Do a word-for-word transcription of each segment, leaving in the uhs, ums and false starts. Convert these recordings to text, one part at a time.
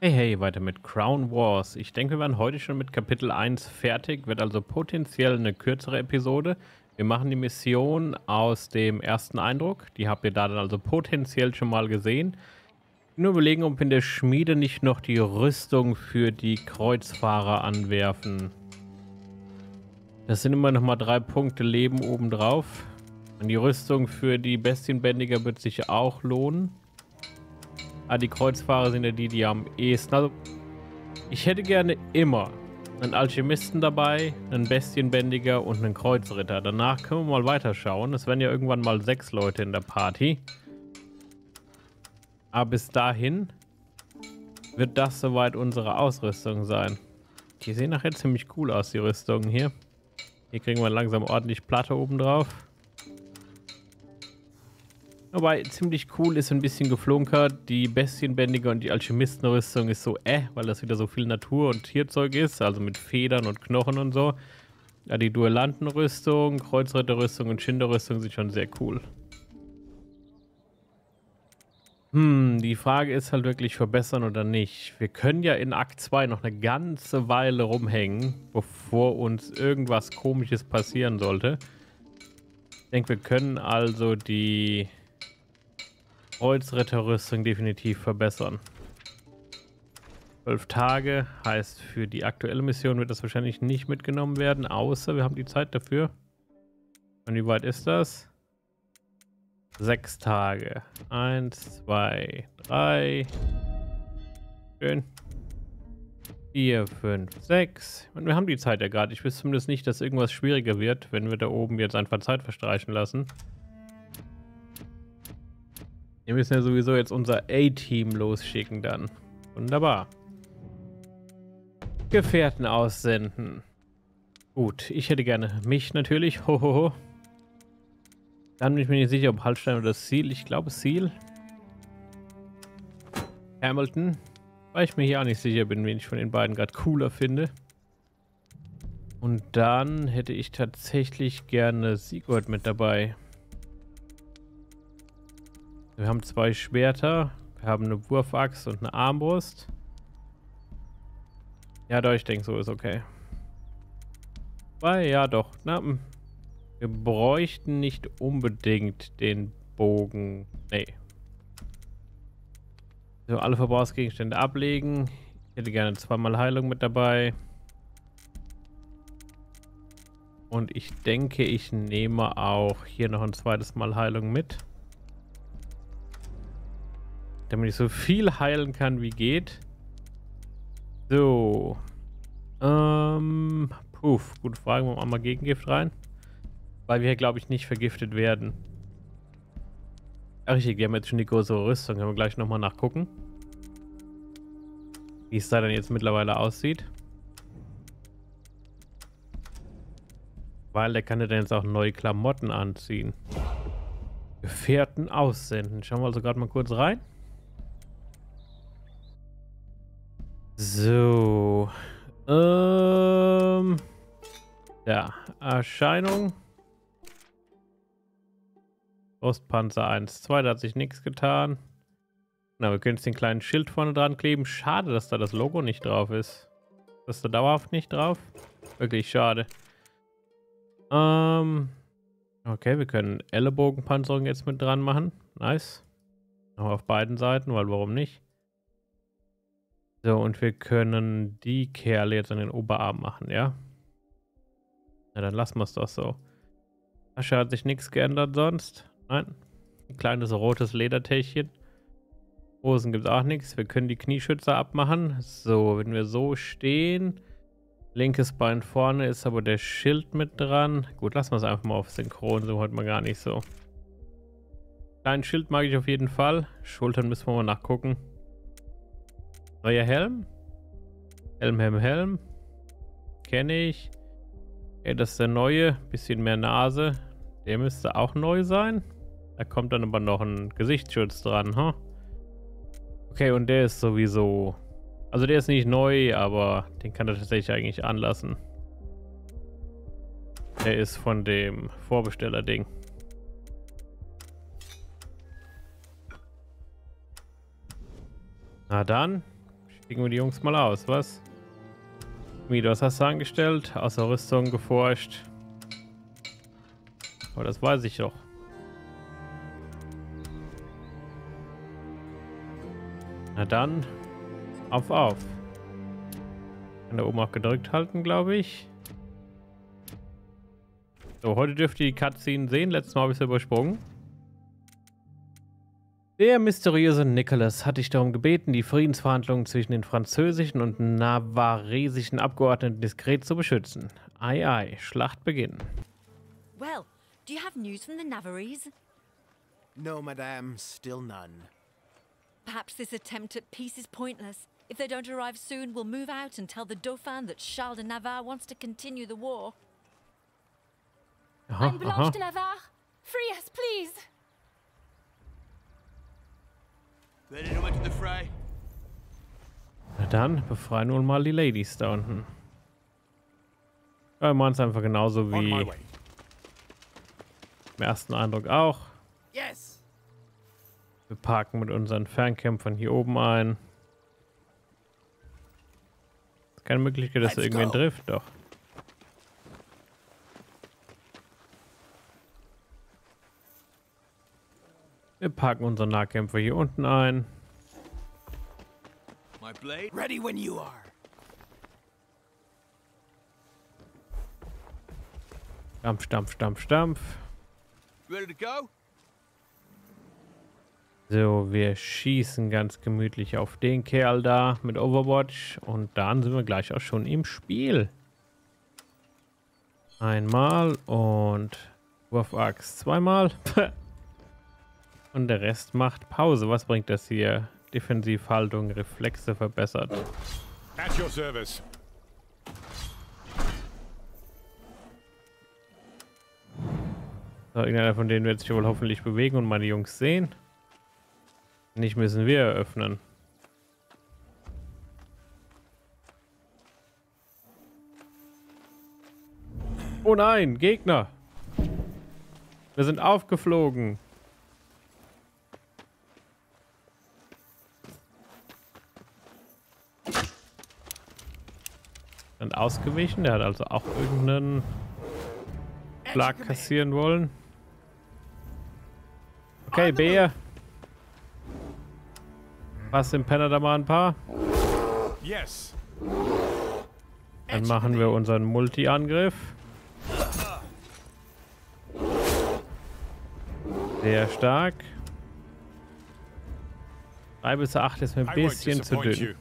Hey, hey, weiter mit Crown Wars. Ich denke, wir waren heute schon mit Kapitel eins fertig, wird also potenziell eine kürzere Episode. Wir machen die Mission aus dem ersten Eindruck, die habt ihr da dann also potenziell schon mal gesehen. Nur überlegen, ob wir in der Schmiede nicht noch die Rüstung für die Kreuzfahrer anwerfen. Das sind immer nochmal drei Punkte Leben obendrauf. Und die Rüstung für die Bestienbändiger wird sich auch lohnen. Ah, die Kreuzfahrer sind ja die, die am ehesten. Also, ich hätte gerne immer einen Alchemisten dabei, einen Bestienbändiger und einen Kreuzritter. Danach können wir mal weiterschauen. Es werden ja irgendwann mal sechs Leute in der Party. Aber bis dahin wird das soweit unsere Ausrüstung sein. Die sehen nachher ziemlich cool aus, die Rüstungen hier. Hier kriegen wir langsam ordentlich Platte oben drauf. Wobei, ziemlich cool ist ein bisschen geflunkert. Die Bestienbändiger und die Alchemistenrüstung ist so äh, weil das wieder so viel Natur- und Tierzeug ist, also mit Federn und Knochen und so. Ja, die Duellantenrüstung, Kreuzritterrüstung und Schinderrüstung sind schon sehr cool. Hm, die Frage ist halt wirklich, verbessern oder nicht. Wir können ja in Akt zwei noch eine ganze Weile rumhängen, bevor uns irgendwas Komisches passieren sollte. Ich denke, wir können also die Kreuzritterrüstung definitiv verbessern. Zwölf Tage heißt, für die aktuelle Mission wird das wahrscheinlich nicht mitgenommen werden, außer wir haben die Zeit dafür. Und wie weit ist das? Sechs Tage. Eins, zwei, drei. Schön. Vier, fünf, sechs. Und wir haben die Zeit ja gerade. Ich wüsste zumindest nicht, dass irgendwas schwieriger wird, wenn wir da oben jetzt einfach Zeit verstreichen lassen. Wir müssen ja sowieso jetzt unser A-Team losschicken dann. Wunderbar. Gefährten aussenden. Gut, ich hätte gerne mich natürlich. Hohoho. Dann bin ich mir nicht sicher, ob Halstein oder Ziel. Ich glaube Ziel. Hamilton. Weil ich mir hier auch nicht sicher bin, wen ich von den beiden gerade cooler finde. Und dann hätte ich tatsächlich gerne Sigurd mit dabei. Wir haben zwei Schwerter, wir haben eine Wurfaxt und eine Armbrust. Ja, doch, ich denke, so ist okay. Weil, ja, doch. Na, wir bräuchten nicht unbedingt den Bogen. Nee. So, alle Verbrauchsgegenstände ablegen. Ich hätte gerne zweimal Heilung mit dabei. Und ich denke, ich nehme auch hier noch ein zweites Mal Heilung mit. Damit ich so viel heilen kann, wie geht. So. Ähm. Puff. Gute Frage. Machen wir mal Gegengift rein. Weil wir hier, glaube ich, nicht vergiftet werden. Ach, richtig. Wir haben jetzt schon die größere Rüstung. Können wir gleich nochmal nachgucken. Wie es da dann jetzt mittlerweile aussieht. Weil der kann ja dann jetzt auch neue Klamotten anziehen. Gefährten aussenden. Schauen wir also gerade mal kurz rein. So. Ähm. Ja. Erscheinung. Brustpanzer eins, zwei. Da hat sich nichts getan. Na, wir können jetzt den kleinen Schild vorne dran kleben. Schade, dass da das Logo nicht drauf ist. Das ist da dauerhaft nicht drauf. Wirklich schade. Ähm. Okay, wir können Ellenbogenpanzerung jetzt mit dran machen. Nice. Aber auf beiden Seiten, weil warum nicht? So, und wir können die Kerle jetzt an den Oberarm machen, ja? Na, dann lassen wir es doch so. Asche hat sich nichts geändert sonst. Nein. Ein kleines rotes Ledertäschchen. Hosen gibt es auch nichts. Wir können die Knieschützer abmachen. So, wenn wir so stehen. Linkes Bein vorne ist aber der Schild mit dran. Gut, lassen wir es einfach mal auf Synchron. So heute mal gar nicht so. Kleinen Schild mag ich auf jeden Fall. Schultern müssen wir mal nachgucken. Neuer Helm. Helm, Helm, Helm. Kenne ich. Okay, das ist der neue. Bisschen mehr Nase. Der müsste auch neu sein. Da kommt dann aber noch ein Gesichtsschutz dran. Huh? Okay, und der ist sowieso... Also der ist nicht neu, aber den kann er tatsächlich eigentlich anlassen. Der ist von dem Vorbesteller-Ding. Na dann, Kriegen wir die Jungs mal aus, was? Mido, was hast du angestellt? Außer Rüstung geforscht. Aber das weiß ich doch. Na dann, auf, auf. Kann da oben auch gedrückt halten, glaube ich. So, heute dürft ihr die Cutscene sehen. Letztes Mal habe ich sie übersprungen. Der mysteriöse Nicholas hat dich darum gebeten, die Friedensverhandlungen zwischen den französischen und navarresischen Abgeordneten diskret zu beschützen. Ei, ei, Schlacht beginnen. Well, do you have news from the Navarrese? No, madame, still none. Perhaps this attempt at peace is pointless. If they don't arrive soon, we'll move out and tell the Dauphin that Charles de Navarre wants to continue the war. Aha, Anne Blanche de Navarre, free us, please! Ready to enter the fray? Na dann, befreien nun mal die Ladies da unten. Wir machen es einfach genauso wie im ersten Eindruck auch. Yes. Wir parken mit unseren Fernkämpfern hier oben ein. Ist keine Möglichkeit, dass irgendwen trifft, doch. Wir packen unsere Nahkämpfer hier unten ein. My blade ready when you are. Stampf, stampf, stampf, stampf. Ready to go? So, wir schießen ganz gemütlich auf den Kerl da mit Overwatch und dann sind wir gleich auch schon im Spiel. Einmal und Wurfaxt zweimal. Und der Rest macht Pause. Was bringt das hier? Defensivhaltung, Reflexe verbessert. At your service. So, irgendeiner von denen wird sich wohl hoffentlich bewegen und meine Jungs sehen. Nicht müssen wir eröffnen. Oh nein, Gegner! Wir sind aufgeflogen. Und ausgewichen, der hat also auch irgendeinen Schlag kassieren wollen. Okay, Bär. Passt dem Penner da mal ein paar? Yes. Dann machen wir unseren Multi-Angriff. Sehr stark. drei bis acht ist mir ein bisschen zu dünn.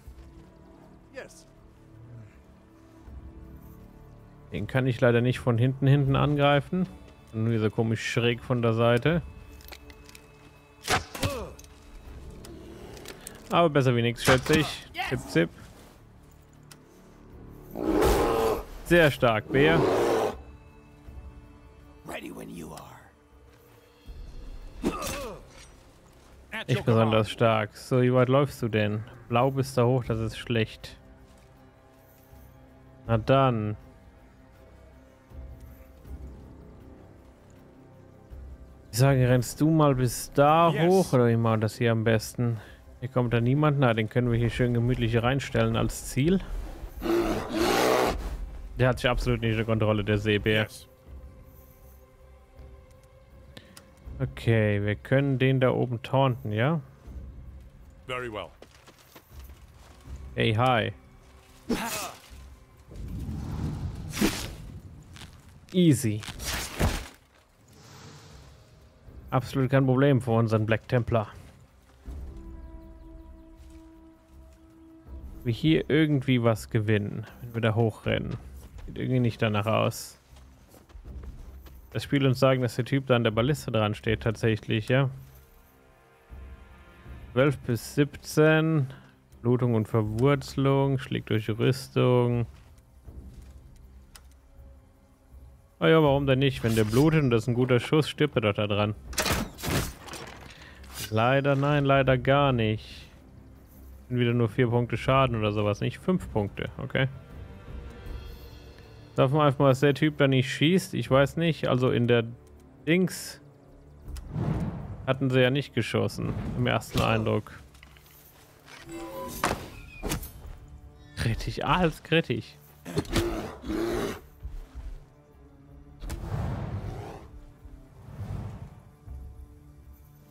Den kann ich leider nicht von hinten hinten angreifen. Nur so komisch schräg von der Seite. Aber besser wie nichts, schätze ich. Zip, zip. Sehr stark, Bär. Nicht besonders stark. So, wie weit läufst du denn? Blau bist da hoch, das ist schlecht. Na dann. Ich sage, rennst du mal bis da yes. hoch oder wie machen das hier am besten? Hier kommt da niemand. Na, den können wir hier schön gemütlich reinstellen als Ziel. Der hat sich absolut nicht unter Kontrolle, der Seebär. Yes. Okay, wir können den da oben taunten, ja? Very well. Hey, hi. Easy. Absolut kein Problem für unseren Black Templar. Wir hier irgendwie was gewinnen, wenn wir da hochrennen. Sieht irgendwie nicht danach aus. Das Spiel uns sagen, dass der Typ da an der Balliste dran steht tatsächlich, ja. zwölf bis siebzehn. Blutung und Verwurzelung. Schlägt durch Rüstung. Ah ja, warum denn nicht? Wenn der blutet und das ist ein guter Schuss, stirbt er doch da dran. Leider nein, leider gar nicht. Sind wieder nur vier Punkte Schaden oder sowas, nicht fünf Punkte, okay. Darf man einfach mal, dass der Typ da nicht schießt? Ich weiß nicht, also in der Dings hatten sie ja nicht geschossen, im ersten Eindruck. kritisch, alles kritisch.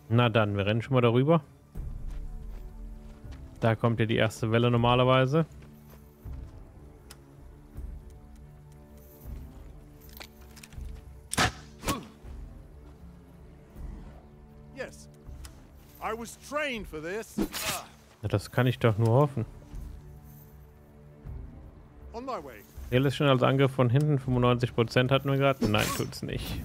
Na dann, wir rennen schon mal darüber. Da kommt ja die erste Welle normalerweise. Ja, das kann ich doch nur hoffen. Ziel ist schon als Angriff von hinten. fünfundneunzig Prozent hatten wir gerade. Nein, tut's nicht.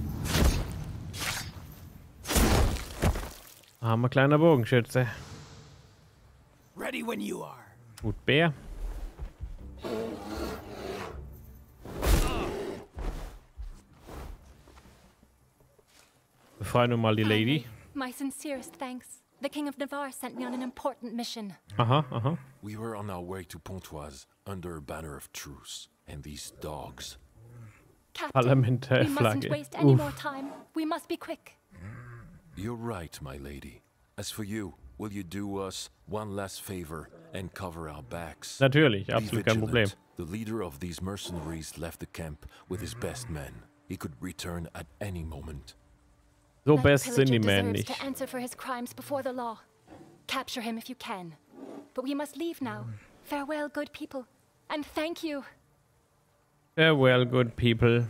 Armer kleiner Bogenschütze. Gut, Bär. Befreie nun mal die Lady. My sincerest thanks. The King of Navarre sent me on an important mission. Aha, aha. We were on our way to Pontoise under a banner of truce, and these dogs. Captain, we mustn't waste any more time. We must be quick. You're right, my lady. As for you, will you do us one last favor and cover our backs? Natürlich, absolut kein Problem. The leader of these mercenaries left the camp with his best men. He could return at any moment. So best sind die Männer nicht. Farewell, good people. And thank you. Farewell, good people.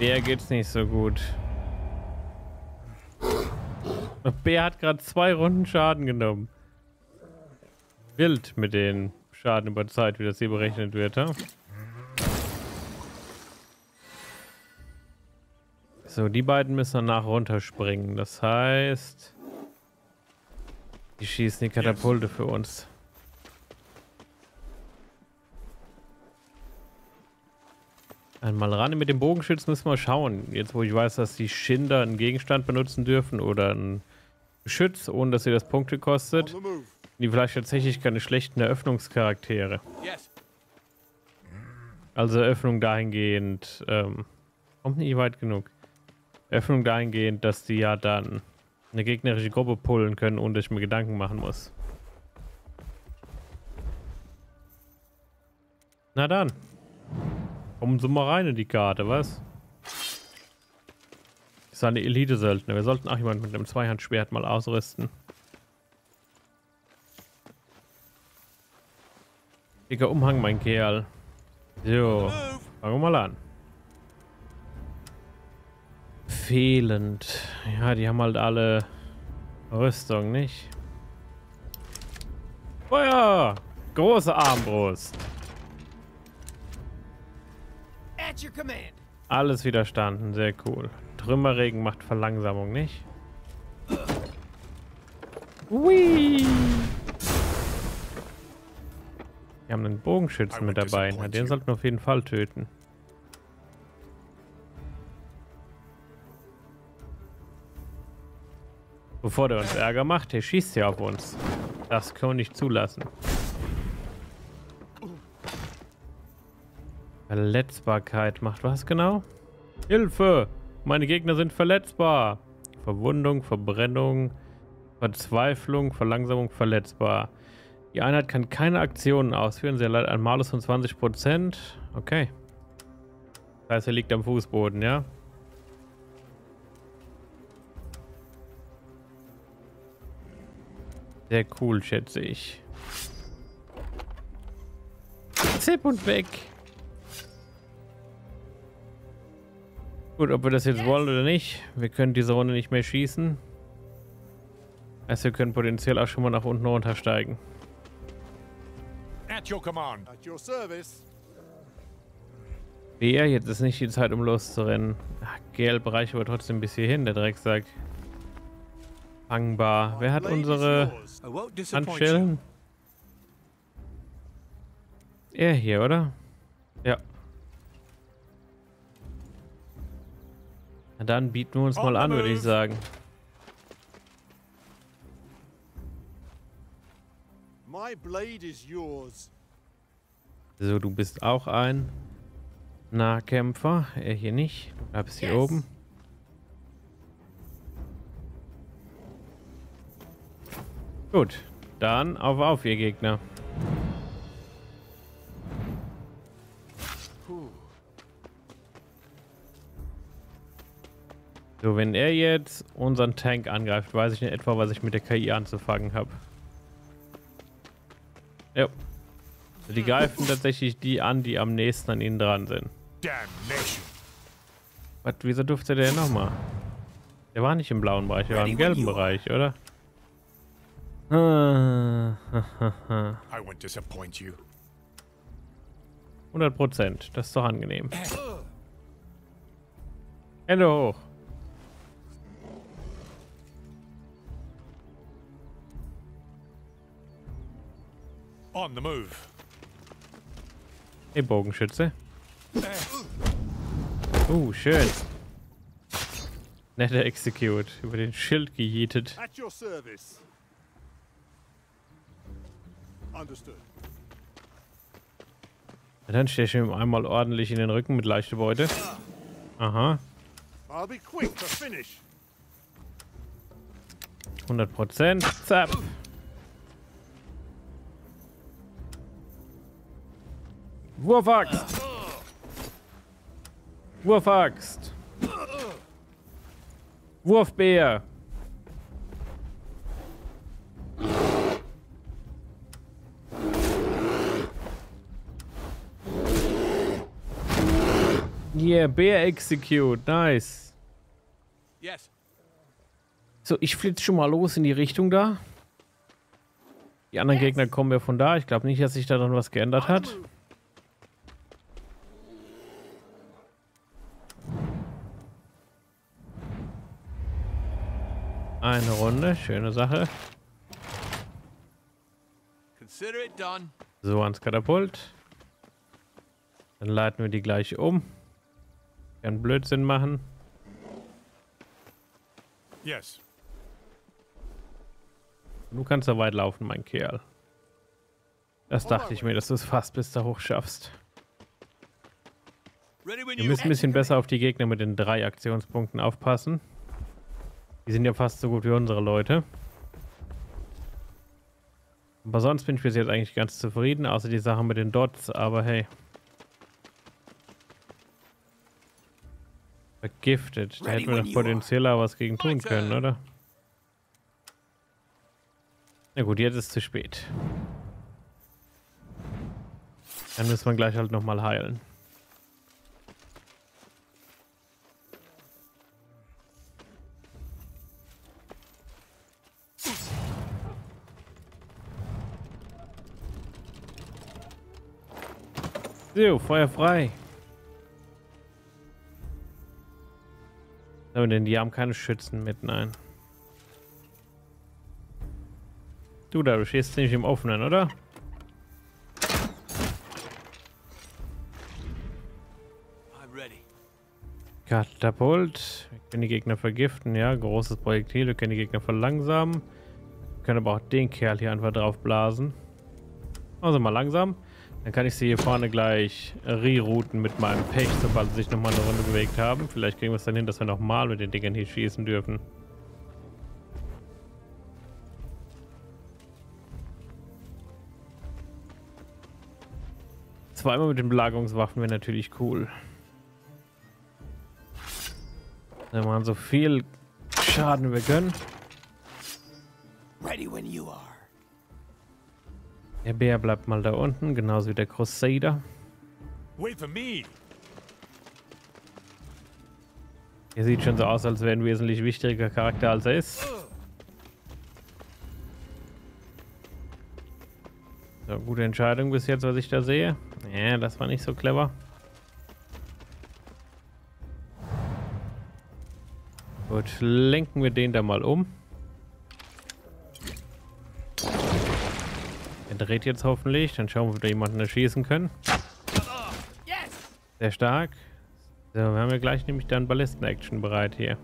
Bär geht's nicht so gut. Bär hat gerade zwei Runden Schaden genommen. Wild mit den Schaden über Zeit, wie das hier berechnet wird, ha? So, die beiden müssen danach runterspringen. Das heißt, die schießen die Katapulte für uns. Einmal ran mit dem Bogenschützen, müssen wir schauen. Jetzt, wo ich weiß, dass die Schinder einen Gegenstand benutzen dürfen oder einen Geschütz, ohne dass ihr das Punkte kostet, sind die vielleicht tatsächlich keine schlechten Eröffnungscharaktere. Also Eröffnung dahingehend, ähm, kommt nicht weit genug. Öffnung dahingehend, dass die ja dann eine gegnerische Gruppe pullen können, ohne dass ich mir Gedanken machen muss. Na dann. Kommen Sie mal rein in die Karte, was? Das ist eine Elite-Söldner. Wir sollten auch jemanden mit einem Zweihandschwert mal ausrüsten. Dicker Umhang, mein Kerl. So, fangen wir mal an. Fehlend. Ja, die haben halt alle Rüstung, nicht? Feuer! Große Armbrust. Alles widerstanden, sehr cool. Trümmerregen macht Verlangsamung, nicht? Ui! Wir haben einen Bogenschützen mit dabei. Den sollten wir auf jeden Fall töten. Bevor der uns Ärger macht, der schießt ja auf uns. Das können wir nicht zulassen. Verletzbarkeit macht was genau? Hilfe! Meine Gegner sind verletzbar. Verwundung, Verbrennung, Verzweiflung, Verlangsamung, verletzbar. Die Einheit kann keine Aktionen ausführen. Sie erleidet einen Malus von zwanzig Prozent. Okay. Das heißt, er liegt am Fußboden, ja? Sehr cool, schätze ich. Zip und weg. Gut, ob wir das jetzt wollen oder nicht. Wir können diese Runde nicht mehr schießen. Also wir können potenziell auch schon mal nach unten runtersteigen. Wer? Jetzt ist nicht die Zeit, um loszurennen. Ach, gelb reicht aber trotzdem bis hierhin, der Drecksack. Fangbar. Wer hat unsere Handschellen? Er hier, oder? Ja. Na dann bieten wir uns mal an, würde ich sagen. So, du bist auch ein Nahkämpfer. Er hier nicht. Du bleibst hier oben. Gut, dann auf auf, ihr Gegner. So, wenn er jetzt unseren Tank angreift, weiß ich in etwa, was ich mit der K I anzufangen habe. Ja. Die greifen tatsächlich die an, die am nächsten an ihnen dran sind. Was, wieso durfte der nochmal? Der war nicht im blauen Bereich, der war im gelben Bereich, oder? hundert Prozent, das ist doch angenehm. Hände hoch. On the move. Hey, Bogenschütze. Uh, schön. Netter Execute. Über den Schild gejietet. Ja, dann steche ich ihm einmal ordentlich in den Rücken mit leichter Beute. Aha. hundert Prozent. Zap. Wurfaxt! Wurfaxt! Wurfbär! Yeah, Bär execute, nice! Yes. So, ich flitze schon mal los in die Richtung da. Die anderen yes. Gegner kommen ja von da. Ich glaube nicht, dass sich da dann was geändert hat. Eine Runde, schöne Sache. So, ans Katapult. Dann leiten wir die gleich um. Kann Blödsinn machen. Yes. Du kannst da weit laufen, mein Kerl. Das dachte ich mir, dass du es fast bis da hoch schaffst. Wir müssen ein bisschen besser auf die Gegner mit den drei Aktionspunkten aufpassen. Die sind ja fast so gut wie unsere Leute. Aber sonst bin ich bis jetzt eigentlich ganz zufrieden, außer die Sache mit den Dots, aber hey. Vergiftet. Da hätten wir doch potenziell was gegen tun können, oder? Na gut, jetzt ist es zu spät. Dann müssen wir gleich halt nochmal heilen. So, Feuer frei. Aber denn die haben keine Schützen mit, nein. Du da, du stehst nicht im Offenen, oder? Katapult. Wir können die Gegner vergiften, ja. Großes Projektil, wir können die Gegner verlangsamen. Wir können aber auch den Kerl hier einfach draufblasen. Also mal langsam. Dann kann ich sie hier vorne gleich rerouten mit meinem Pech, sobald sie sich nochmal eine Runde bewegt haben. Vielleicht kriegen wir es dann hin, dass wir nochmal mit den Dingern hier schießen dürfen. Zweimal mit den Belagerungswaffen wäre natürlich cool. Wir machen so viel Schaden wir können. Ready when you are. Der Bär bleibt mal da unten, genauso wie der Crusader. Er sieht schon so aus, als wäre ein wesentlich wichtiger Charakter, als er ist. So, gute Entscheidung bis jetzt, was ich da sehe. Ja, das war nicht so clever. Gut, lenken wir den da mal um. Dreht jetzt hoffentlich, dann schauen wir, ob wir jemanden erschießen können. Sehr stark. So, wir haben ja gleich nämlich dann Ballisten-Action bereit hier.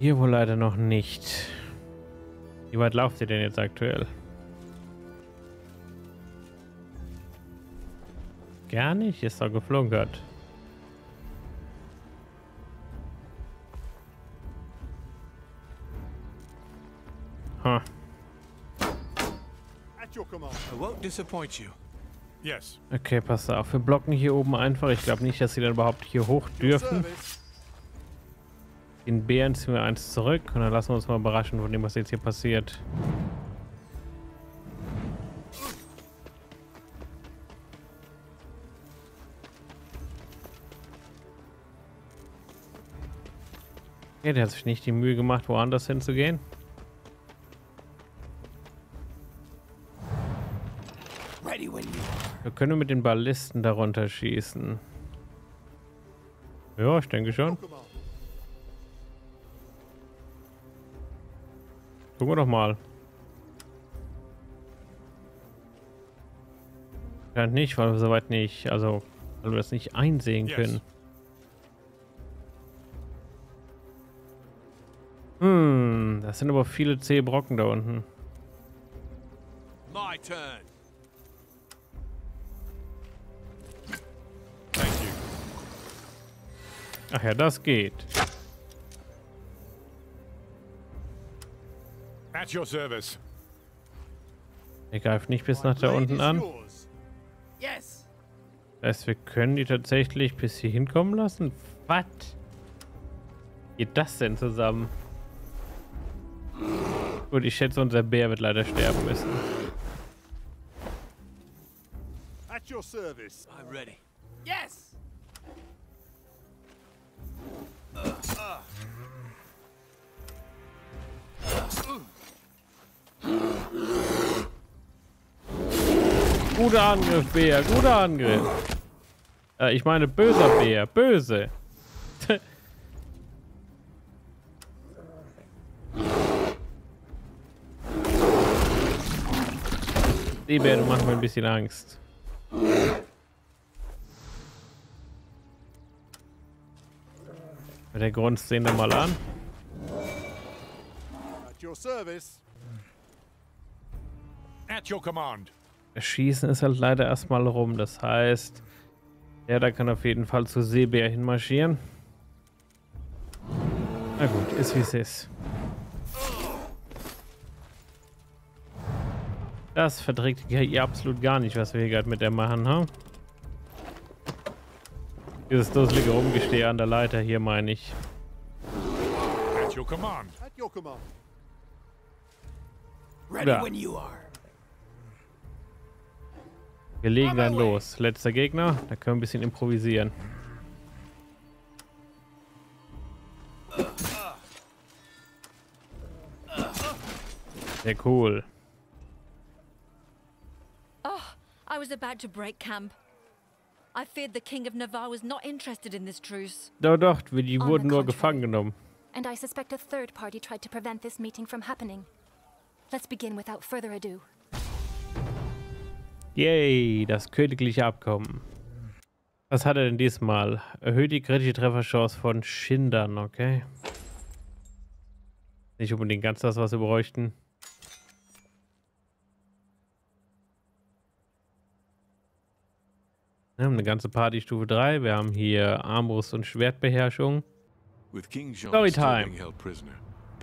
Hier wohl leider noch nicht. Wie weit lauft ihr denn jetzt aktuell? Gar nicht, ist doch geflunkert. Huh. Okay, passt auf. Wir blocken hier oben einfach. Ich glaube nicht, dass sie dann überhaupt hier hoch dürfen. Den Bären ziehen wir eins zurück und dann lassen wir uns mal überraschen von dem, was jetzt hier passiert. Okay, der hat sich nicht die Mühe gemacht, woanders hinzugehen. Wir können mit den Ballisten darunter schießen. Ja, ich denke schon. Gucken wir doch mal. Scheint nicht, weil wir soweit nicht, also weil wir das nicht einsehen können. Hm, das sind aber viele zähe Brocken da unten. My turn. Ach ja, das geht. At your service. Er greift nicht bis nach da unten an. Das heißt, wir können die tatsächlich bis hier hinkommen lassen? Was? Geht das denn zusammen? Gut, ich schätze, unser Bär wird leider sterben müssen. At your service. I'm ready. Yes. Guter Angriff, Bär, guter Angriff. Äh, ich meine, böser Bär, böse. Die Bär, du machst mir ein bisschen Angst. Der Grund sehen wir mal an. At your service. At your command. Das Schießen ist halt leider erstmal rum. Das heißt, der da kann auf jeden Fall zu Seebär hinmarschieren. Na gut, ist wie es ist. Das verträgt die K I absolut gar nicht, was wir hier gerade mit der machen, ha? Dieses dusselige Rumgestehe an der Leiter hier, meine ich. At your command. At your command. Ready when you are. Wir legen dann los. Letzter Gegner. Da können wir ein bisschen improvisieren. Sehr cool. Oh, I was about to break camp. I feared the King of Navarre was not interested in this truce. Doch, doch, wir die wurden nur gefangen genommen. And I suspect a third party tried to prevent this meeting from happening. Let's begin without further ado. Yay, das königliche Abkommen. Was hat er denn diesmal? Erhöht die kritische Trefferchance von Schindern, okay? Nicht unbedingt ganz das, was wir bräuchten. Wir haben eine ganze Party Stufe drei. Wir haben hier Armbrust und Schwertbeherrschung. Storytime. Okay.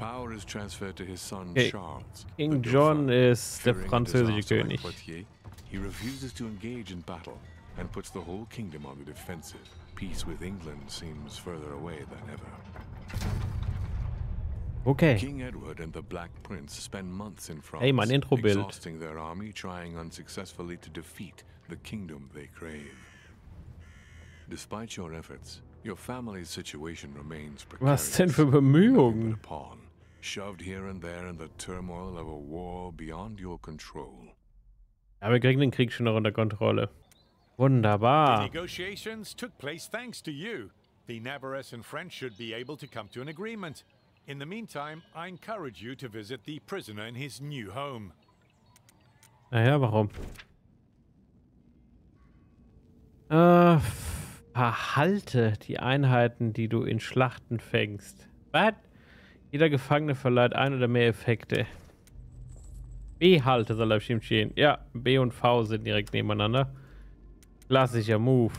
King John ist der französische König. He refuses to engage in battle and puts the whole kingdom on the defensive. Peace with England seems further away than ever. Okay. King Edward and the Black Prince spend months in France, hey, mein Intro-Bild. Exhausting their army, trying unsuccessfully to defeat the kingdom they crave. Despite your efforts, your family's situation remains precarious. Was denn für Bemühungen? Shoved here and there in the turmoil of a war beyond your control. Ja, wir kriegen den Krieg schon noch unter Kontrolle. Wunderbar. Naja, warum? Äh, verhalte die Einheiten, die du in Schlachten fängst. Was? Jeder Gefangene verleiht ein oder mehr Effekte. B-Halte soll er bestimmt stehen. Ja, B und V sind direkt nebeneinander. Klassischer Move.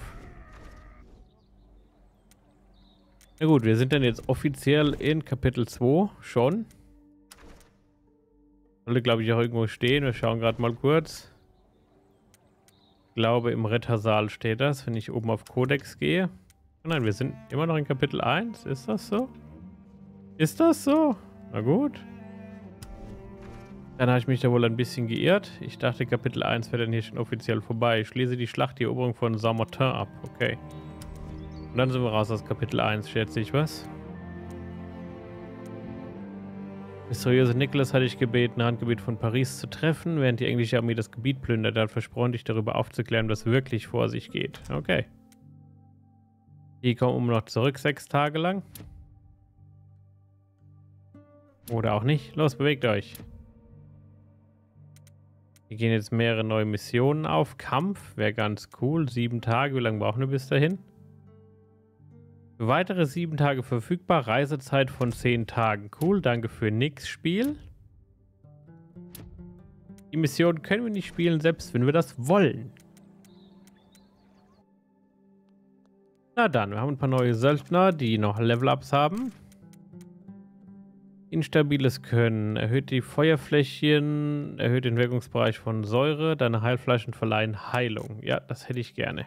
Na gut, wir sind dann jetzt offiziell in Kapitel zwei schon. Sollte, glaube ich, auch irgendwo stehen. Wir schauen gerade mal kurz. Ich glaube, im Rittersaal steht das, wenn ich oben auf Codex gehe. Nein, wir sind immer noch in Kapitel eins. Ist das so? Ist das so? Na gut. Dann habe ich mich da wohl ein bisschen geirrt. Ich dachte, Kapitel eins wäre dann hier schon offiziell vorbei. Ich schließe die Schlacht, die Eroberung von Samotin ab. Okay. Und dann sind wir raus aus Kapitel eins, schätze ich, was? Mysteriöse Nicholas hatte ich gebeten, Handgebiet von Paris zu treffen, während die englische Armee das Gebiet plündert. Er hat versprochen, dich darüber aufzuklären, was wirklich vor sich geht. Okay. Die kommen um noch zurück, sechs Tage lang. Oder auch nicht. Los, bewegt euch. Wir gehen jetzt mehrere neue Missionen auf. Kampf wäre ganz cool. Sieben Tage. Wie lange brauchen wir bis dahin? Für weitere sieben Tage verfügbar. Reisezeit von zehn Tagen. Cool. Danke für nix, Spiel. Die Mission können wir nicht spielen, selbst wenn wir das wollen. Na dann, wir haben ein paar neue Söldner, die noch Level-Ups haben. Instabiles Können. Erhöht die Feuerflächen, erhöht den Wirkungsbereich von Säure, deine Heilflaschen verleihen Heilung. Ja, das hätte ich gerne.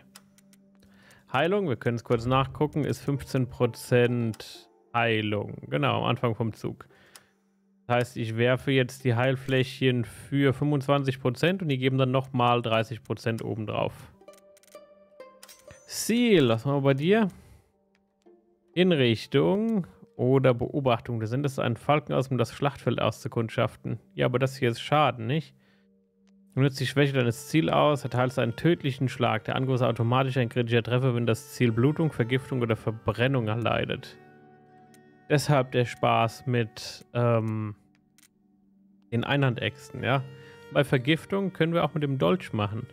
Heilung, wir können es kurz nachgucken, ist fünfzehn Prozent Heilung. Genau, am Anfang vom Zug. Das heißt, ich werfe jetzt die Heilflächen für fünfundzwanzig Prozent und die geben dann nochmal dreißig Prozent obendrauf. Ziel, was machen wir bei dir? Inrichtung. Oder Beobachtung. Da sind es ein Falken aus, um das Schlachtfeld auszukundschaften. Ja, aber das hier ist Schaden, nicht? Du nutzt die Schwäche deines Ziels aus, erteilst einen tödlichen Schlag. Der Angriff ist automatisch ein kritischer Treffer, wenn das Ziel Blutung, Vergiftung oder Verbrennung erleidet. Deshalb der Spaß mit ähm, den Einhandäxten, ja? Bei Vergiftung können wir auch mit dem Dolch machen.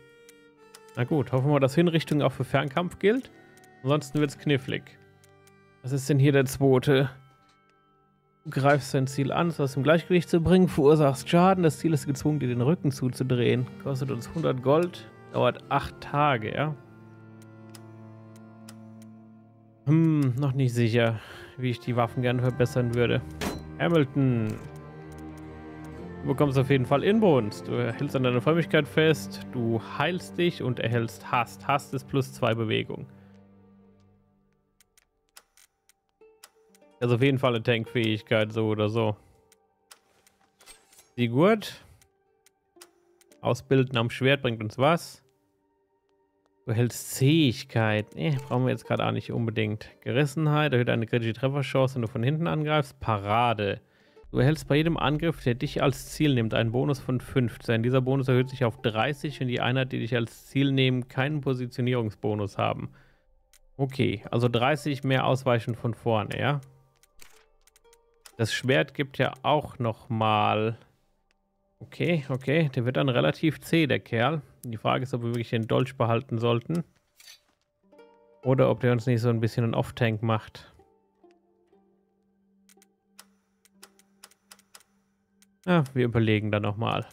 Na gut, hoffen wir, dass Hinrichtung auch für Fernkampf gilt. Ansonsten wird es knifflig. Was ist denn hier der zweite? Du greifst dein Ziel an, es aus dem Gleichgewicht zu bringen, verursachst Schaden. Das Ziel ist gezwungen, dir den Rücken zuzudrehen. Kostet uns hundert Gold, dauert acht Tage, ja? Hm, noch nicht sicher, wie ich die Waffen gerne verbessern würde. Hamilton. Du bekommst auf jeden Fall Inbrunst. Du hältst an deiner Frömmigkeit fest, du heilst dich und erhältst Hast. Hast ist plus zwei Bewegung. Also auf jeden Fall eine Tankfähigkeit, so oder so. Sigurd. Ausbilden am Schwert bringt uns was. Du hältst Zähigkeit. Ne, brauchen wir jetzt gerade auch nicht unbedingt. Gerissenheit, erhöht eine kritische Trefferchance, wenn du von hinten angreifst. Parade. Du erhältst bei jedem Angriff, der dich als Ziel nimmt, einen Bonus von fünfzehn. Dieser Bonus erhöht sich auf dreißig, wenn die Einheit, die dich als Ziel nehmen, keinen Positionierungsbonus haben. Okay, also dreißig mehr ausweichen von vorne, ja? Das Schwert gibt ja auch nochmal. Okay, okay. Der wird dann relativ zäh, der Kerl. Die Frage ist, ob wir wirklich den Dolch behalten sollten. Oder ob der uns nicht so ein bisschen einen Off-Tank macht. Ja, wir überlegen da nochmal.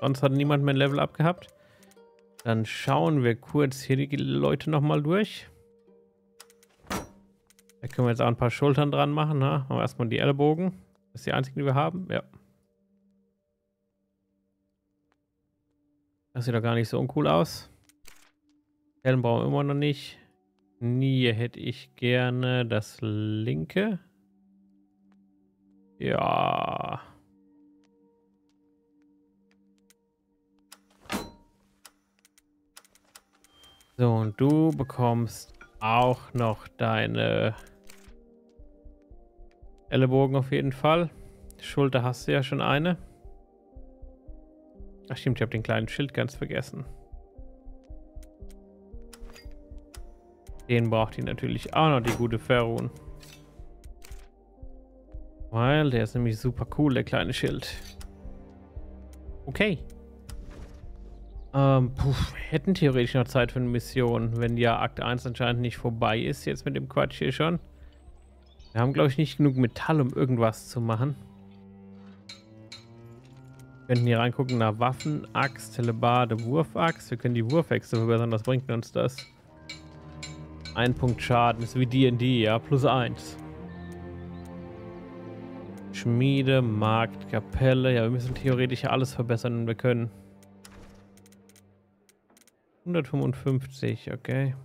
Sonst hat niemand mehr ein Level-Up gehabt. Dann schauen wir kurz hier die Leute nochmal durch. Da können wir jetzt auch ein paar Schultern dran machen. Ne? Aber erstmal die Ellenbogen. Das ist die einzige, die wir haben. Ja. Das sieht doch gar nicht so uncool aus. Helm brauchen wir immer noch nicht. Nie hätte ich gerne das linke. Ja. So, und du bekommst auch noch deine Ellenbogen auf jeden Fall. Die Schulter hast du ja schon eine. Ach stimmt, ich habe den kleinen Schild ganz vergessen. Den braucht die natürlich auch noch, die gute Ferran. Weil der ist nämlich super cool, der kleine Schild. Okay. Ähm, puh, hätten theoretisch noch Zeit für eine Mission, wenn ja Akt eins anscheinend nicht vorbei ist, jetzt mit dem Quatsch hier schon. Wir haben, glaube ich, nicht genug Metall, um irgendwas zu machen. Wir könnten hier reingucken nach Waffen, Axt, Hellebarde, Wurfaxt. Wir können die Wurfäxte verbessern, was bringt uns das? Ein Punkt Schaden, ist wie D und D, ja, plus eins. Schmiede, Markt, Kapelle. Ja, wir müssen theoretisch ja alles verbessern, wenn wir können. hundertfünfundfünfzig, okay.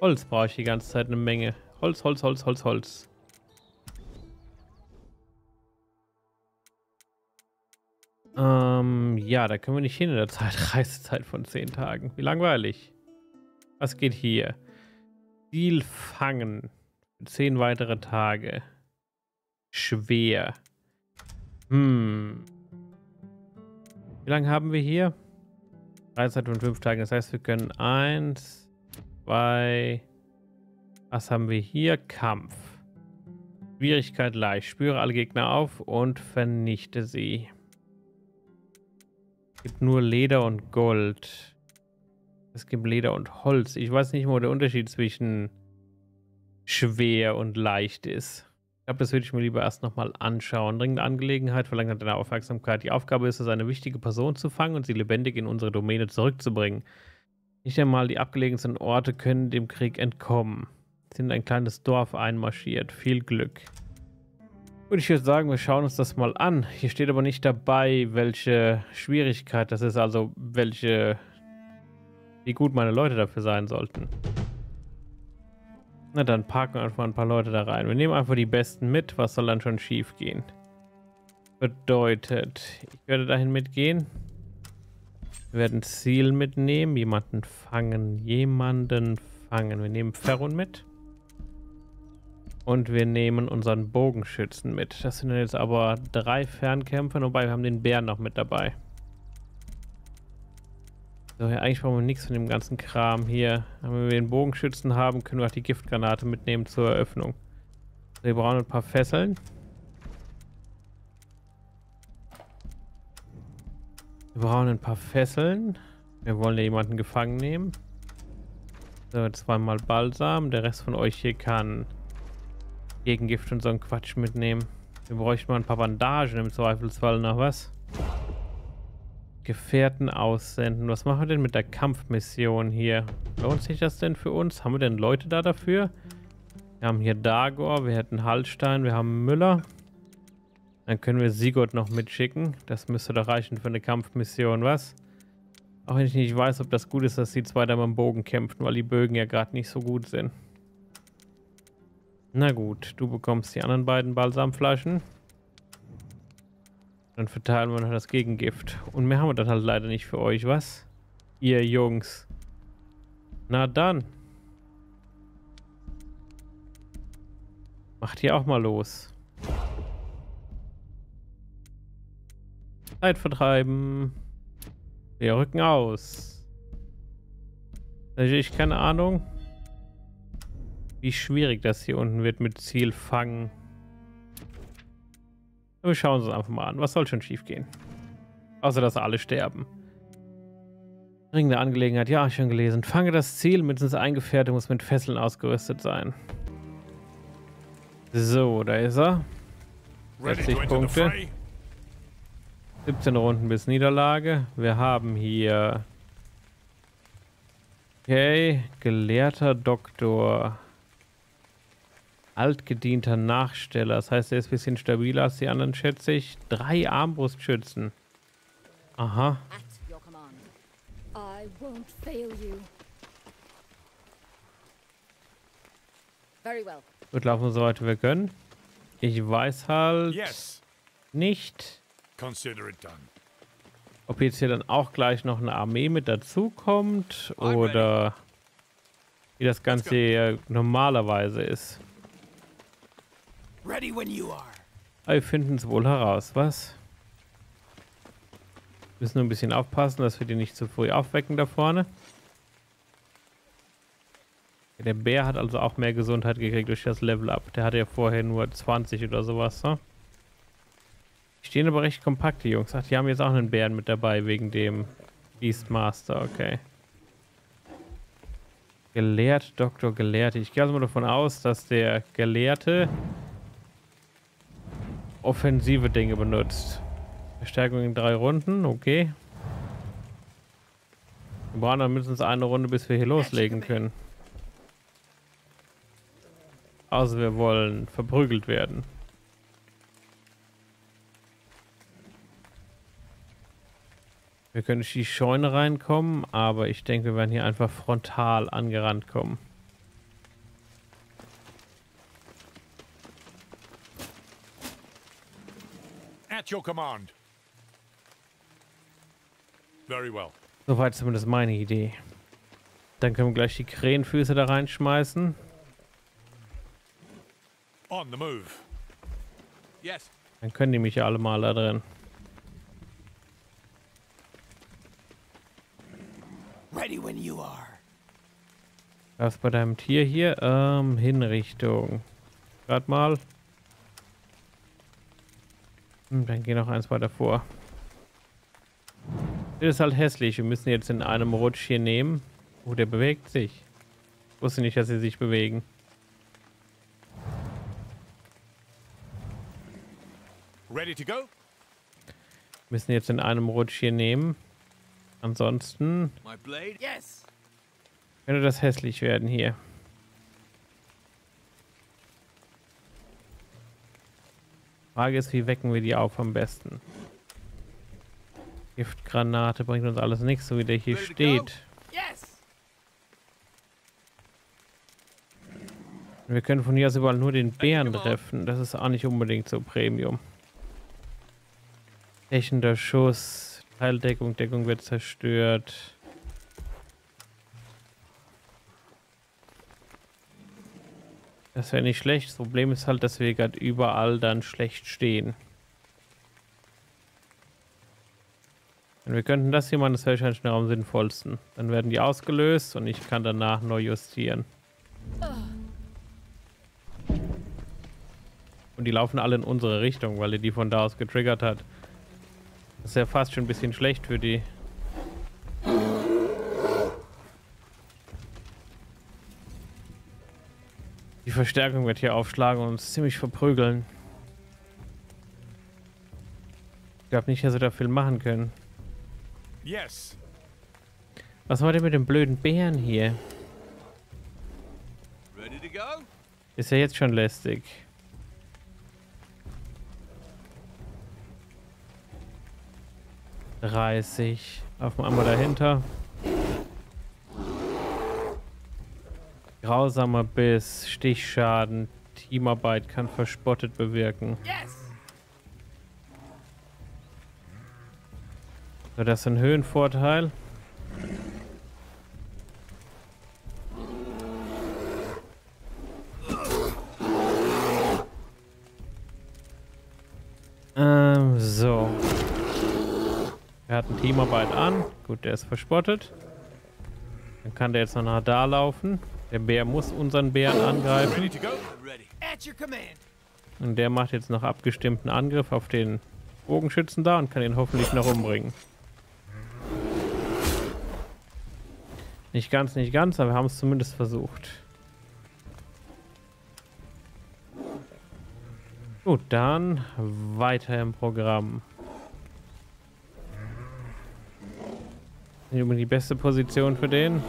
Holz brauche ich die ganze Zeit eine Menge. Holz, Holz, Holz, Holz, Holz. Ähm, ja, da können wir nicht hin in der Zeit. Reisezeit von zehn Tagen. Wie langweilig. Was geht hier? Ziel fangen. Zehn weitere Tage. Schwer. Hm. Wie lange haben wir hier? Reisezeit von fünf Tagen. Das heißt, wir können eins, zwei. Was haben wir hier? Kampf. Schwierigkeit leicht. Spüre alle Gegner auf und vernichte sie. Es gibt nur Leder und Gold. Es gibt Leder und Holz. Ich weiß nicht mal, wo der Unterschied zwischen schwer und leicht ist. Ich glaube, das würde ich mir lieber erst nochmal anschauen. Dringende Angelegenheit verlangt nach deiner Aufmerksamkeit. Die Aufgabe ist es, eine wichtige Person zu fangen und sie lebendig in unsere Domäne zurückzubringen. Nicht einmal die abgelegensten Orte können dem Krieg entkommen. Sie sind in ein kleines Dorf einmarschiert. Viel Glück. Und ich würde sagen, wir schauen uns das mal an. Hier steht aber nicht dabei, welche Schwierigkeit das ist, also welche, wie gut meine Leute dafür sein sollten. Na dann parken wir einfach ein paar Leute da rein. Wir nehmen einfach die Besten mit, was soll dann schon schief gehen? Bedeutet, ich werde dahin mitgehen. Wir werden Ziel mitnehmen, jemanden fangen, jemanden fangen. Wir nehmen Ferran mit. Und wir nehmen unseren Bogenschützen mit. Das sind jetzt aber drei Fernkämpfer, wobei wir haben den Bären noch mit dabei. So, ja, eigentlich brauchen wir nichts von dem ganzen Kram hier. Aber wenn wir den Bogenschützen haben, können wir auch die Giftgranate mitnehmen zur Eröffnung. So, wir brauchen ein paar Fesseln. Wir brauchen ein paar Fesseln. Wir wollen ja jemanden gefangen nehmen. So, zweimal Balsam. Der Rest von euch hier kann Gegengift und so einen Quatsch mitnehmen. Wir bräuchten mal ein paar Bandagen im Zweifelsfall noch was. Gefährten aussenden. Was machen wir denn mit der Kampfmission hier? Lohnt sich das denn für uns? Haben wir denn Leute da dafür? Wir haben hier Dagor, wir hätten Halstein, wir haben Müller. Dann können wir Sigurd noch mitschicken. Das müsste doch reichen für eine Kampfmission, was? Auch wenn ich nicht weiß, ob das gut ist, dass die zwei da mit dem Bogen kämpfen, weil die Bögen ja gerade nicht so gut sind. Na gut, du bekommst die anderen beiden Balsamflaschen. Dann verteilen wir noch das Gegengift. Und mehr haben wir dann halt leider nicht für euch, was? Ihr Jungs. Na dann. Macht ihr auch mal los. Zeit vertreiben. Wir rücken aus. Natürlich keine Ahnung, wie schwierig das hier unten wird mit Ziel fangen. Aber wir schauen uns das einfach mal an. Was soll schon schief gehen? Außer, dass alle sterben. Dringende Angelegenheit. Ja, schon gelesen. Fange das Ziel. Mindestens ein Gefährte muss mit Fesseln ausgerüstet sein. So, da ist er. sechzig Punkte. siebzehn Runden bis Niederlage. Wir haben hier... Okay. Gelehrter Doktor. Altgedienter Nachsteller, das heißt, er ist ein bisschen stabiler als die anderen, schätze ich. Drei Armbrustschützen. Aha. Gut, laufen wir so weit wie wir können. Ich weiß halt yes. nicht, ob jetzt hier dann auch gleich noch eine Armee mit dazukommt oder wie das Ganze hier normalerweise ist. Ready when you are. Aber wir finden es wohl heraus, was? Wir müssen nur ein bisschen aufpassen, dass wir die nicht zu früh aufwecken da vorne. Der Bär hat also auch mehr Gesundheit gekriegt durch das Level-Up. Der hatte ja vorher nur zwanzig oder sowas. Ne? Die stehen aber recht kompakt, die Jungs. Ach, die haben jetzt auch einen Bären mit dabei wegen dem Beastmaster, okay. Gelehrt, Doktor Gelehrte. Ich gehe also mal davon aus, dass der Gelehrte offensive Dinge benutzt. Verstärkung in drei Runden, okay. Wir brauchen dann mindestens eine Runde, bis wir hier loslegen können. Also wir wollen verprügelt werden. Wir können durch die Scheune reinkommen, aber ich denke, wir werden hier einfach frontal angerannt kommen. At your command. Very well. Soweit zumindest meine Idee. Dann können wir gleich die Krähenfüße da reinschmeißen. On the move. Yes. Dann können die mich ja alle mal da drin. Ready when you are. Was bei deinem Tier hier? Ähm, Hinrichtung. Gerade mal. Hm, dann geh noch eins weiter vor. Das ist halt hässlich. Wir müssen jetzt in einem Rutsch hier nehmen. Oh, der bewegt sich. Ich wusste nicht, dass sie sich bewegen. Ready to go? Müssen jetzt in einem Rutsch hier nehmen. Ansonsten yes. Könnte das hässlich werden hier. Frage ist, wie wecken wir die auf am besten? Giftgranate bringt uns alles nichts, so wie der hier steht. Wir können von hier aus überall nur den Bären treffen. Das ist auch nicht unbedingt so Premium. Stechender Schuss. Teildeckung. Deckung wird zerstört. Das wäre nicht schlecht. Das Problem ist halt, dass wir gerade überall dann schlecht stehen. Und wir könnten das hier machen. Das wäre wahrscheinlich am sinnvollsten. Dann werden die ausgelöst und ich kann danach neu justieren. Und die laufen alle in unsere Richtung, weil er die von da aus getriggert hat. Das ist ja fast schon ein bisschen schlecht für die. Die Verstärkung wird hier aufschlagen und uns ziemlich verprügeln. Ich glaube nicht, dass wir da viel machen können. Yes. Was war denn mit dem blöden Bären hier? Ready to go? Ist ja jetzt schon lästig. dreißig. Auf dem einmal dahinter. Grausamer Biss, Stichschaden, Teamarbeit kann verspottet bewirken. Yes. So, das ist ein Höhenvorteil. Ähm, so. Er hat eine Teamarbeit an. Gut, der ist verspottet. Dann kann der jetzt noch nach da laufen. Der Bär muss unseren Bären angreifen. Und der macht jetzt noch abgestimmten Angriff auf den Bogenschützen da und kann ihn hoffentlich noch umbringen. Nicht ganz, nicht ganz, aber wir haben es zumindest versucht. Gut, dann weiter im Programm. Über die beste Position für den.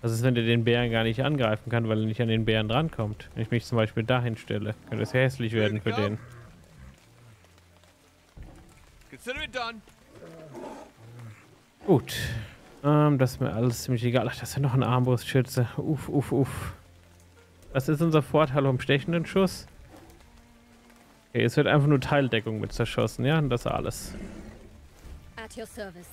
Das ist, wenn der den Bären gar nicht angreifen kann, weil er nicht an den Bären drankommt. Wenn ich mich zum Beispiel dahin stelle, könnte es hässlich werden für den. Gut. Ähm, das ist mir alles ziemlich egal. Ach, das ist ja noch ein Armbrustschütze. Uff, uff, uff. Das ist unser Vorteil um stechenden Schuss. Okay, es wird einfach nur Teildeckung mit zerschossen, ja? Und das ist alles. At your service.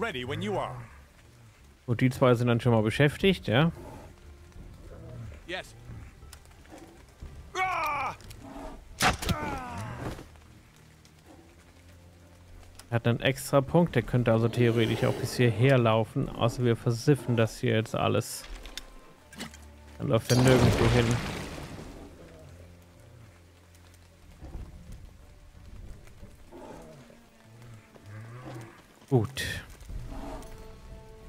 Ready when you are. Und die zwei sind dann schon mal beschäftigt, ja? Yes. Er hat einen extra Punkt, der könnte also theoretisch auch bis hierher laufen, außer wir versiffen das hier jetzt alles. Dann läuft er nirgendwo hin. Gut.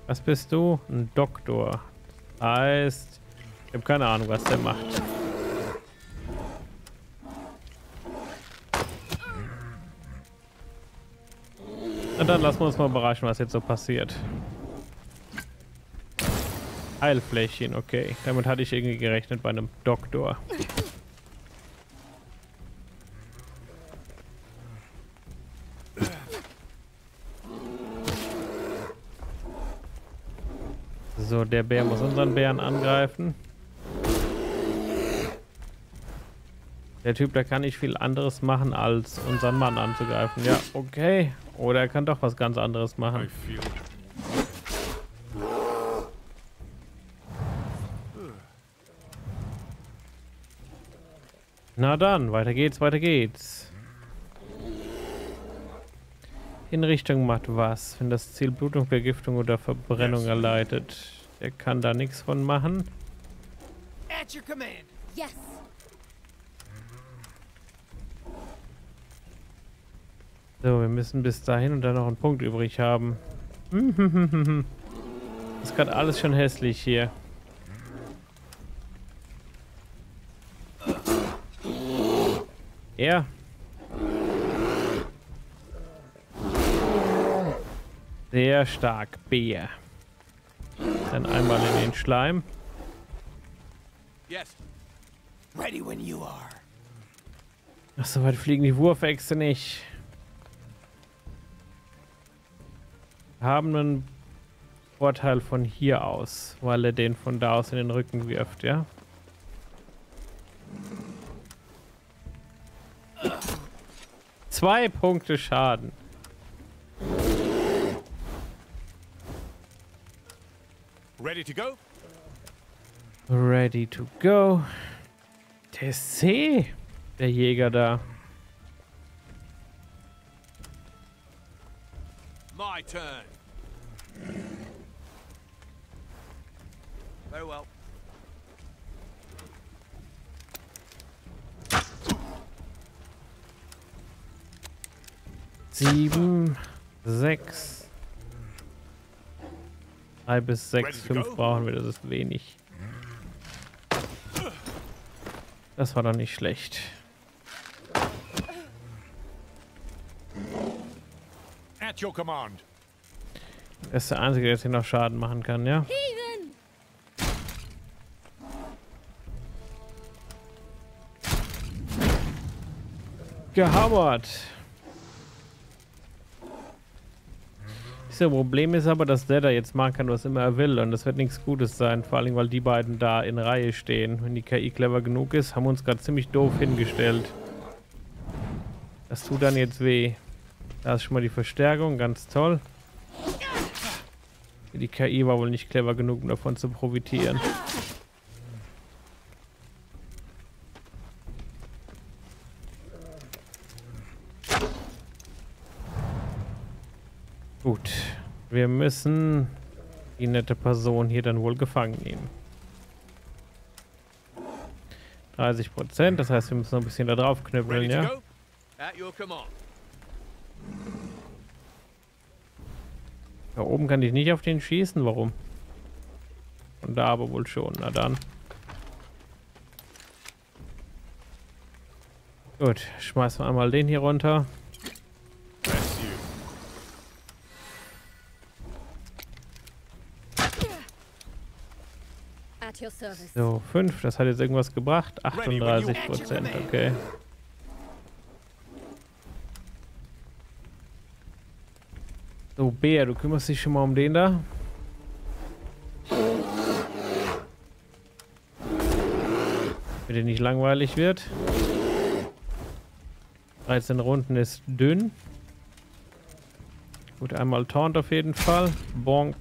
Was bist du? Ein Doktor. Das heißt, ich habe keine Ahnung, was der macht. Und dann lassen wir uns mal überraschen, was jetzt so passiert. Heilfläschchen, okay. Damit hatte ich irgendwie gerechnet bei einem Doktor. So, der Bär muss unseren Bären angreifen. Der Typ, da kann nicht viel anderes machen, als unseren Mann anzugreifen. Ja, okay. Oder er kann doch was ganz anderes machen. Na dann, weiter geht's, weiter geht's. Hinrichtung macht was, wenn das Ziel Blutung, Vergiftung oder Verbrennung erleidet. Er kann da nichts von machen. At your command. Yes. So, wir müssen bis dahin und dann noch einen Punkt übrig haben. Das ist gerade alles schon hässlich hier. Ja. Sehr stark, Bär. Dann einmal in den Schleim. Yes. Ready when you are. Ach, so weit fliegen die Wurfäxte nicht. Haben einen Vorteil von hier aus, weil er den von da aus in den Rücken wirft, ja? Zwei Punkte Schaden. Ready to go? Ready to go. Der See, der Jäger da. My turn. Very well. Sieben, sechs. Drei bis sechs, fünf brauchen wir, das ist wenig. Das war doch nicht schlecht. At your command. Das ist der Einzige, der jetzt hier noch Schaden machen kann, ja? Heathen. Gehammert. Das Problem ist aber, dass der da jetzt machen kann, was immer er will, und das wird nichts Gutes sein, vor allem, weil die beiden da in Reihe stehen. Wenn die K I clever genug ist, haben wir uns gerade ziemlich doof hingestellt. Das tut dann jetzt weh. Da ist schon mal die Verstärkung, ganz toll. Die K I war wohl nicht clever genug, um davon zu profitieren. Gut, wir müssen die nette Person hier dann wohl gefangen nehmen. dreißig Prozent, das heißt, wir müssen noch ein bisschen da drauf knüppeln, ja? Da oben kann ich nicht auf den schießen, warum? Und da aber wohl schon, na dann. Gut, schmeißen wir einmal den hier runter. So, fünf, das hat jetzt irgendwas gebracht. achtunddreißig Prozent, okay. So, Bär, du kümmerst dich schon mal um den da. Damit er nicht langweilig wird. dreizehn Runden ist dünn. Gut, einmal Taunt auf jeden Fall. Bonk.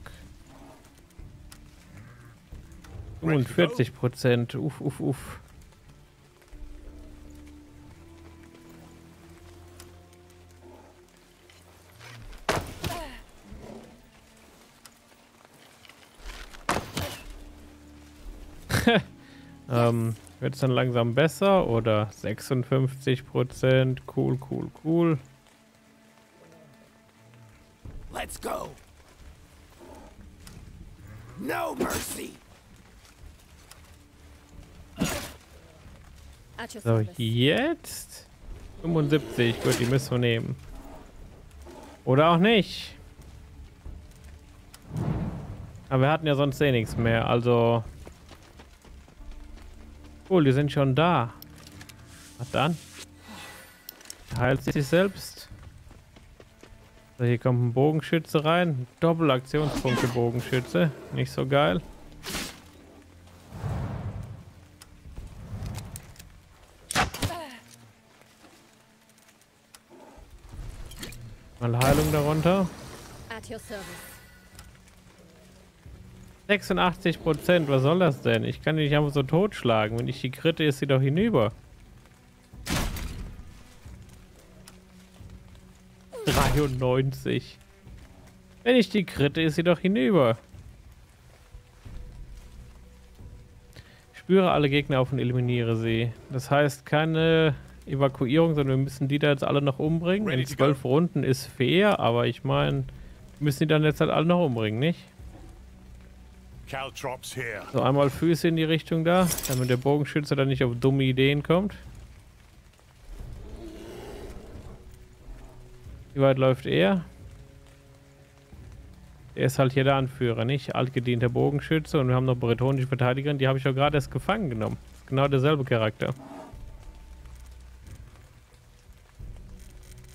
fünfundvierzig Prozent, uff, uff, uff. ähm, wird es dann langsam besser oder sechsundfünfzig Prozent? Cool, cool, cool. Let's go. No mercy. So, jetzt fünfundsiebzig, gut, die müssen wir nehmen. Oder auch nicht. Aber wir hatten ja sonst eh nichts mehr, also... Cool, die sind schon da. Na dann. Heilt sich selbst. So, hier kommt ein Bogenschütze rein. Doppelaktionspunkte Bogenschütze. Nicht so geil. Mal Heilung darunter. sechsundachtzig Prozent, was soll das denn? Ich kann die nicht einfach so totschlagen. Wenn ich die kritte, ist sie doch hinüber. dreiundneunzig. Wenn ich die kritte, ist sie doch hinüber. Spüre alle Gegner auf und eliminiere sie. Das heißt, keine Evakuierung, sondern wir müssen die da jetzt alle noch umbringen. In zwölf Runden ist fair, aber ich meine, müssen die dann jetzt halt alle noch umbringen, nicht? So, einmal Füße in die Richtung da, damit der Bogenschütze dann nicht auf dumme Ideen kommt. Wie weit läuft er? Er ist halt hier der Anführer, nicht? Altgedienter Bogenschütze, und wir haben noch Bretonische Verteidigerin, die habe ich ja gerade erst gefangen genommen. Das ist genau derselbe Charakter.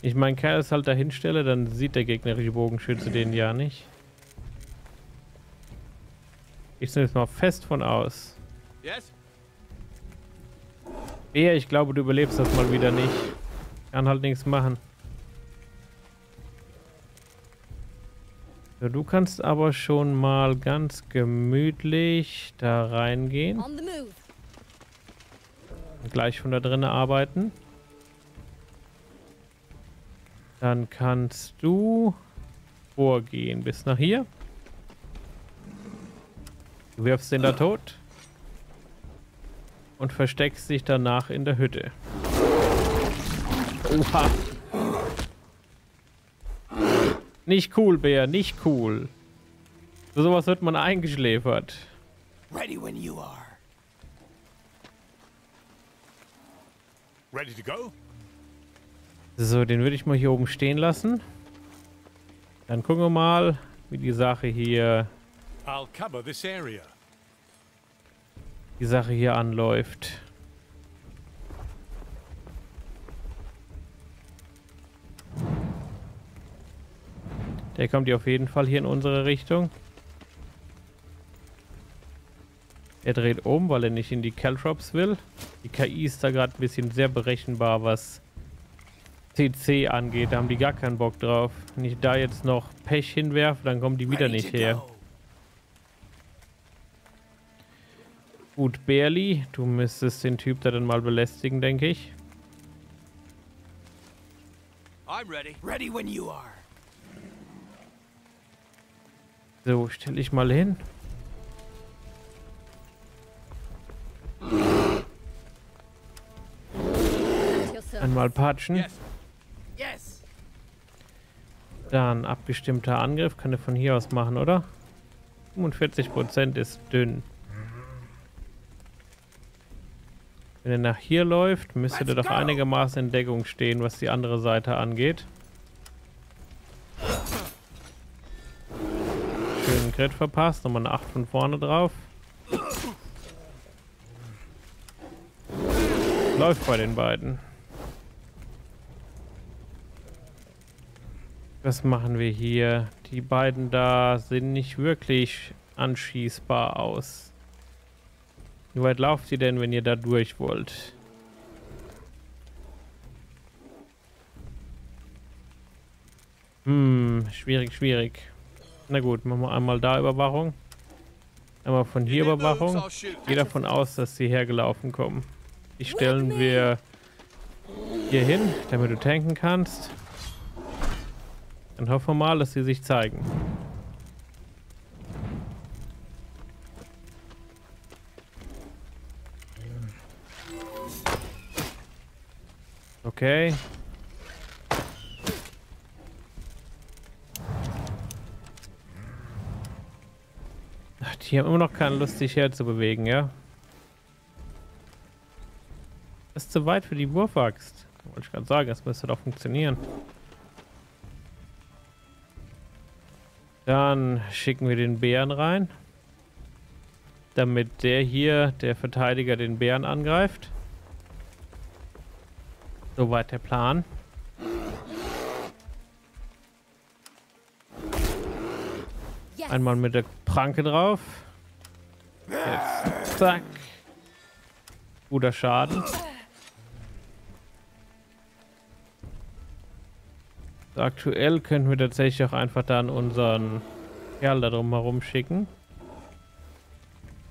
Ich meine, Kerl ist halt dahin stelle, dann sieht der gegnerische Bogenschütze den ja nicht. Ich nehme es mal fest von aus. Yes? Eher, ich glaube, du überlebst das mal wieder nicht. Kann halt nichts machen. So, du kannst aber schon mal ganz gemütlich da reingehen. Und gleich von da drinnen arbeiten. Dann kannst du vorgehen bis nach hier. Du wirfst den da tot und versteckst dich danach in der Hütte. Oha. Nicht cool, Bär, nicht cool. Für sowas wird man eingeschläfert. Ready when you are. Ready to go? So, den würde ich mal hier oben stehen lassen. Dann gucken wir mal, wie die Sache hier... I'll cover this area. Die Sache hier anläuft. Der kommt ja auf jeden Fall hier in unsere Richtung. Er dreht um, weil er nicht in die Caltrops will. Die K I ist da gerade ein bisschen sehr berechenbar, was C C angeht. Da haben die gar keinen Bock drauf. Wenn ich da jetzt noch Pech hinwerfe, dann kommen die wieder nicht her. Gut, Berli, du müsstest den Typ da dann mal belästigen, denke ich. I'm ready. Ready when you are. So, stell dich mal hin. Einmal patschen. Yes. Yes. Dann abgestimmter Angriff. Kann er von hier aus machen, oder? fünfundvierzig Prozent ist dünn. Wenn er nach hier läuft, müsste er doch einigermaßen in Deckung stehen, was die andere Seite angeht. Schönen Crit verpasst, nochmal eine acht von vorne drauf. Läuft bei den beiden. Was machen wir hier? Die beiden da sehen nicht wirklich anschießbar aus. Wie weit lauft ihr denn, wenn ihr da durch wollt? Hm, schwierig, schwierig. Na gut, machen wir einmal da Überwachung. Einmal von hier Überwachung. Ich gehe davon aus, dass sie hergelaufen kommen. Die stellen wir hier hin, damit du tanken kannst. Dann hoffen wir mal, dass sie sich zeigen. Okay. Ach, die haben immer noch keine Lust, sich herzubewegen, ja? Das ist zu weit für die Wurfwachst. Wollte ich gerade sagen, das müsste doch funktionieren. Dann schicken wir den Bären rein, damit der hier, der Verteidiger, den Bären angreift. Soweit der Plan. Einmal mit der Pranke drauf. Jetzt. Zack. Guter Schaden. Aktuell könnten wir tatsächlich auch einfach dann unseren Kerl da drum herum schicken.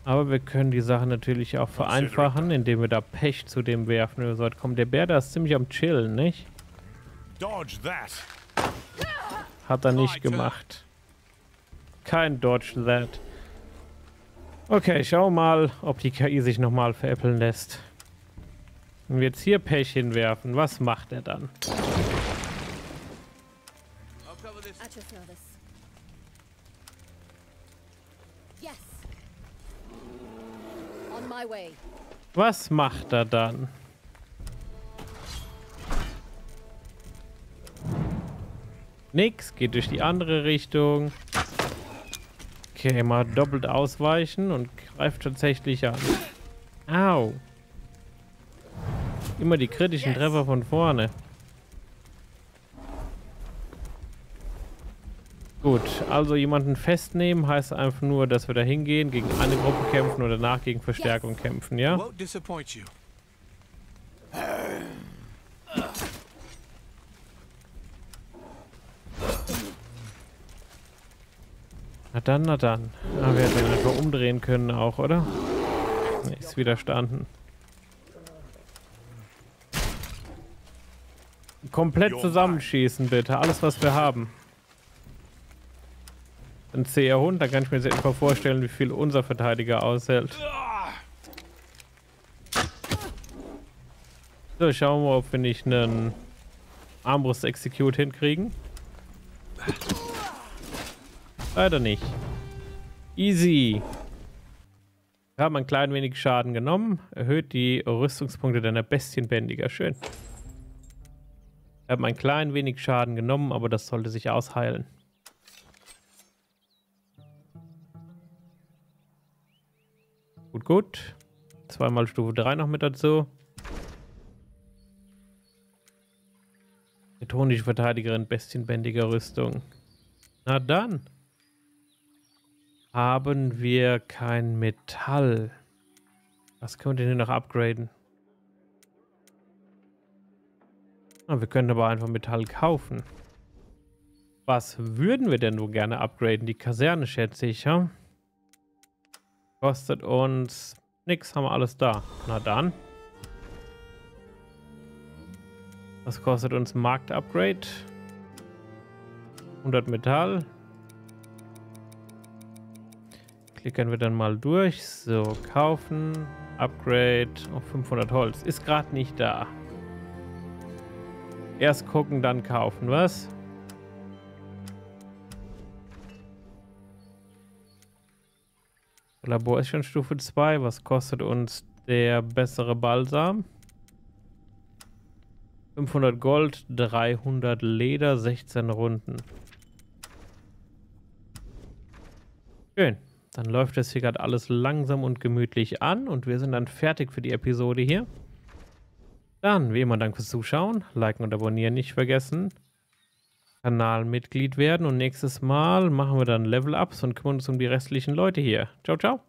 Aber wir können die Sache natürlich auch vereinfachen, indem wir da Pech zu dem werfen. Wir sollten kommen. Der Bär, da ist ziemlich am Chillen, nicht? Hat er nicht gemacht. Kein Dodge That. Okay, schau mal, ob die K I sich nochmal veräppeln lässt. Wenn wir jetzt hier Pech hinwerfen, was macht er dann? Was macht er dann? Nix, geht durch die andere Richtung. Okay, mal doppelt ausweichen und greift tatsächlich an. Au. Immer die kritischen Treffer von vorne. Gut, also jemanden festnehmen heißt einfach nur, dass wir da hingehen, gegen eine Gruppe kämpfen oder danach gegen Verstärkung kämpfen, ja? Na dann, na dann. Ah, wir hätten ihn einfach umdrehen können auch, oder? Nee, ist widerstanden. Komplett zusammenschießen, bitte. Alles, was wir haben. Ein zäher Hund, da kann ich mir jetzt etwa vorstellen, wie viel unser Verteidiger aushält. So, schauen wir, ob wir nicht einen Armbrust-Execute hinkriegen. Leider nicht. Easy. Wir haben ein klein wenig Schaden genommen. Erhöht die Rüstungspunkte deiner Bestienbändiger. Schön. Wir haben ein klein wenig Schaden genommen, aber das sollte sich ausheilen. Gut, gut. Zweimal Stufe drei noch mit dazu. Teutonische Verteidigerin, bestienbändiger Rüstung. Na dann. Haben wir kein Metall. Was können wir denn hier noch upgraden? Ah, wir können aber einfach Metall kaufen. Was würden wir denn so gerne upgraden? Die Kaserne, schätze ich, ja? Kostet uns nichts, haben wir alles da. Na dann. Was kostet uns Markt-Upgrade? hundert Metall. Klicken wir dann mal durch. So, kaufen. Upgrade auf fünfhundert Holz. Ist gerade nicht da. Erst gucken, dann kaufen, was? Labor ist schon Stufe zwei. Was kostet uns der bessere Balsam? fünfhundert Gold, dreihundert Leder, sechzehn Runden. Schön. Dann läuft das hier gerade alles langsam und gemütlich an und wir sind dann fertig für die Episode hier. Dann, wie immer, danke fürs Zuschauen. Liken und abonnieren nicht vergessen. Kanalmitglied werden und nächstes Mal machen wir dann Level-Ups und kümmern uns um die restlichen Leute hier. Ciao, ciao.